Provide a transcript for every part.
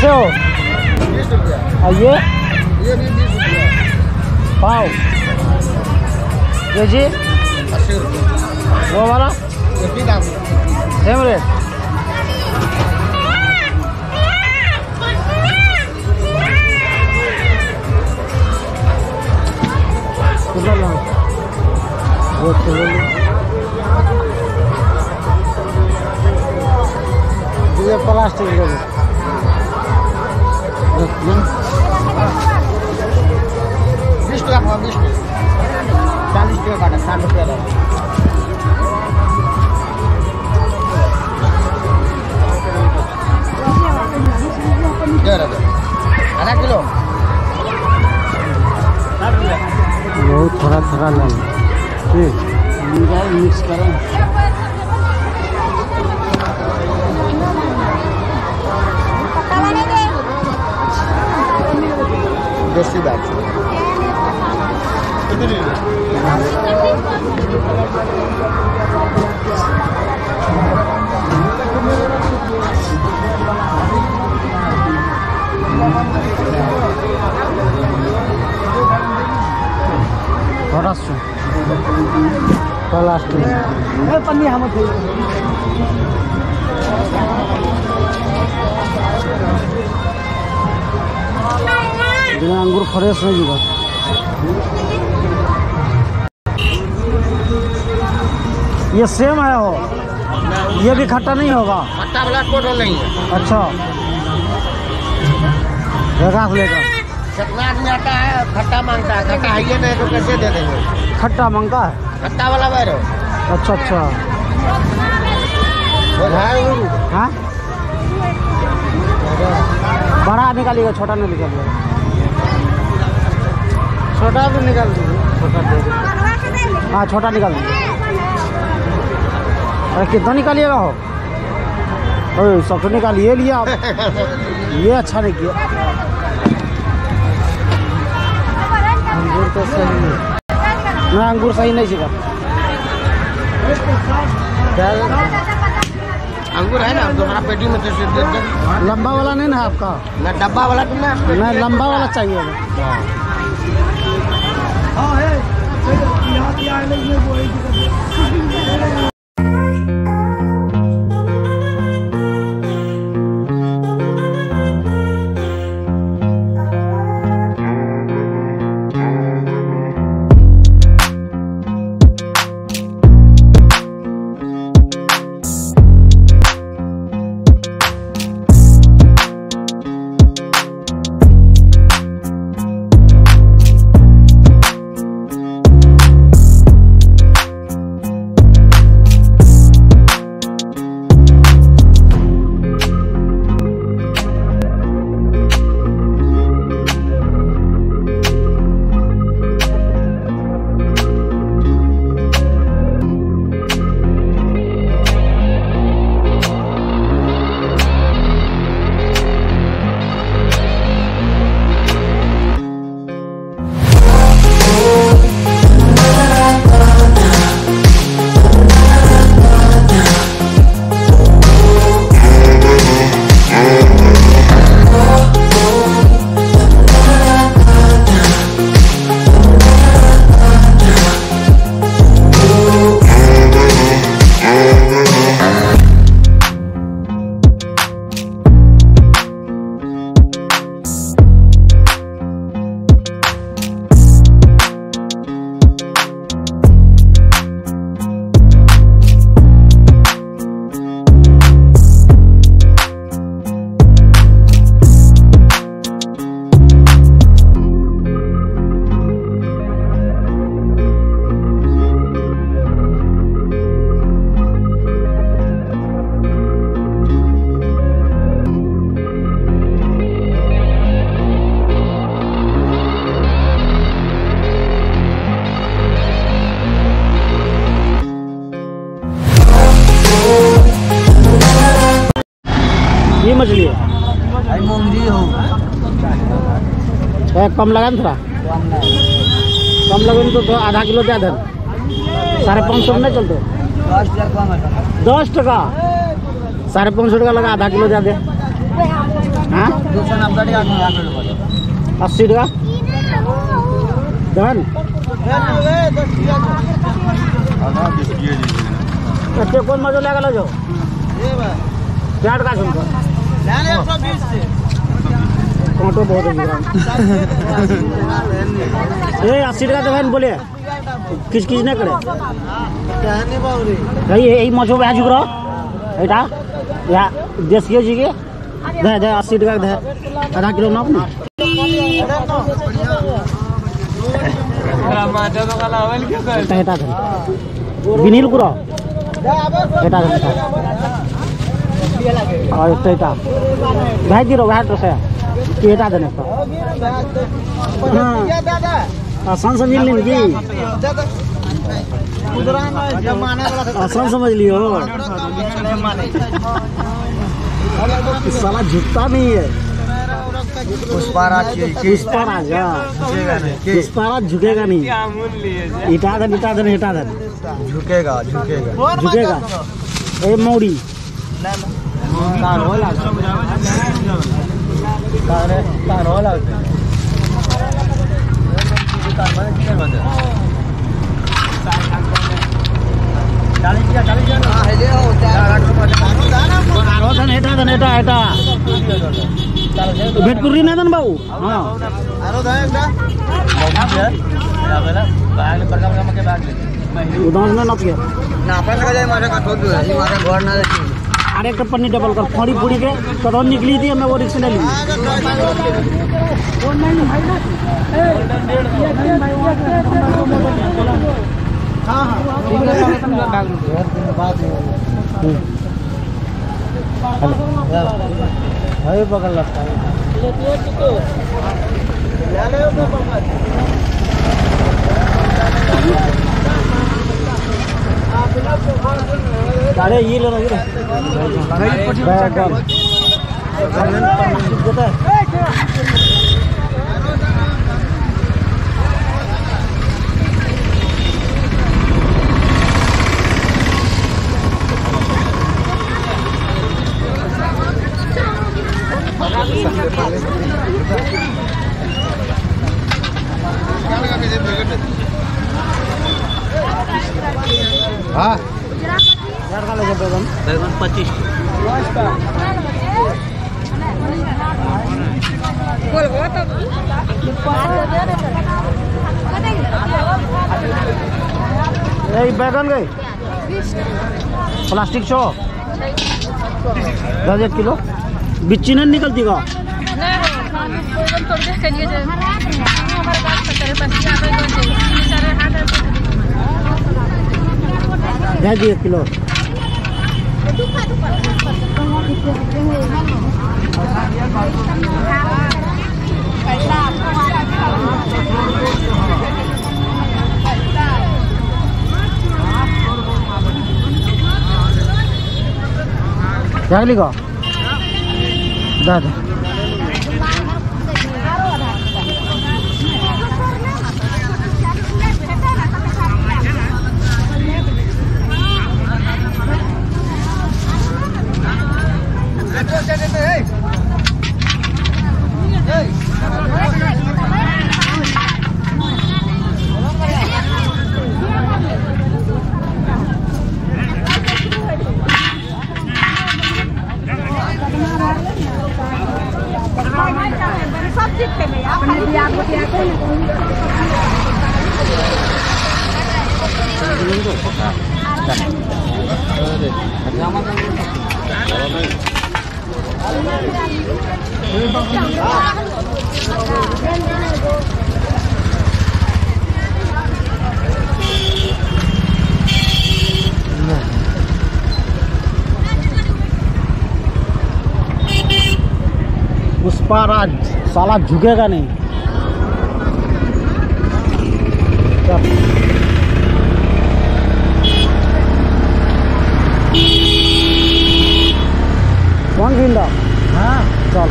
कैसे हो? 20 रुपया। ये भी 20 रुपया। पाव ये जी 80 रुपया। वो वाला सेम रेट। वो ये प्लास्टिक के ₹20 40 रुपये काटा 60 रुपये। थोड़ा थोड़ा लाइन ठीक मिक्स करें। देसी दाल लास्ट पन्नी हम अंगूर फ्रेश हो जाएगा। ये सेम है हो? ये भी खट्टा नहीं होगा? खट्टा वाला टोटल नहीं है। अच्छा जगह लेगा। कितना आदमी आता है खट्टा मांगता है, खट्टा है ये नहीं तो कैसे दे देंगे? खट्टा मांगता है खट्टा वाला बैरो। अच्छा अच्छा हाँ बड़ा निकालिएगा, छोटा नहीं निकालिएगा। छोटा भी निकाल दीजिए, छोटा दे दीजिए। हाँ छोटा निकाल दीजिए। अरे कितना निकालिएगा हो? अरे सब तो निकाल ये लिया आप। ये अच्छा नहीं किया। तो सही ना अंगूर सही नहीं सीखा। अंगूर है ना तुम्हारा पेटी में तो लंबा वाला नहीं ना आपका? ना डब्बा वाला तो ना लंबा वाला चाहिए। हाँ है मछली है कम लगा थोड़ा कम लगे तो आधा किलो दे दे। 550 नहीं चलते? 10 टका 550 लगा आधा किलो दे दे। 80 टका इतने कौन मजा लगा जो क्या टका सुन टोटो बहुत है 80 टका तो बहन बोले किस किस ने करे यही मछो बह चुक रहा यहाँ देश के जी के दे दे 80 टका दे आधा किलो नाप ना बिनील कुरा बेटा और इतना भाई जी रो घाट से केटा देने का हां समझ लिन जी उधर जमाना वाला समझ लियो साला झुकता नहीं है झुकेगा नहीं इटाधन झुकेगा झुकेगा झुकेगा ए मोड़ी भेटपुरी ना दन बाबू हां आरो दा एकटा बाबू यार आवेला बाग प्रकार का मके बाग ले उदास ना लग गया ना अपन लगा जाए मारे का ठोक दो ये मारे घर ना देखी अरे एक पन्नी डबल कर फोड़ी पूरी के कदर निकली थी मैं वो रिक्शा ले ली फोन नहीं भाई ना हां हां ठीक है बाग ले बात है भाई बगल लगता है अरे ये लो बैगन गई प्लास्टिक छो 10 किलो बिच्ची नहीं निकलती का दे 1 किलो जागली का दादा पुष्पा राज साला झुकेगा नहीं कौन गिंदा हाँ चल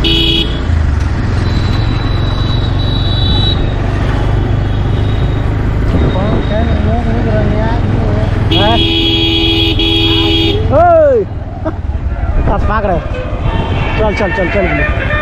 पाग रहे चल चल चल चल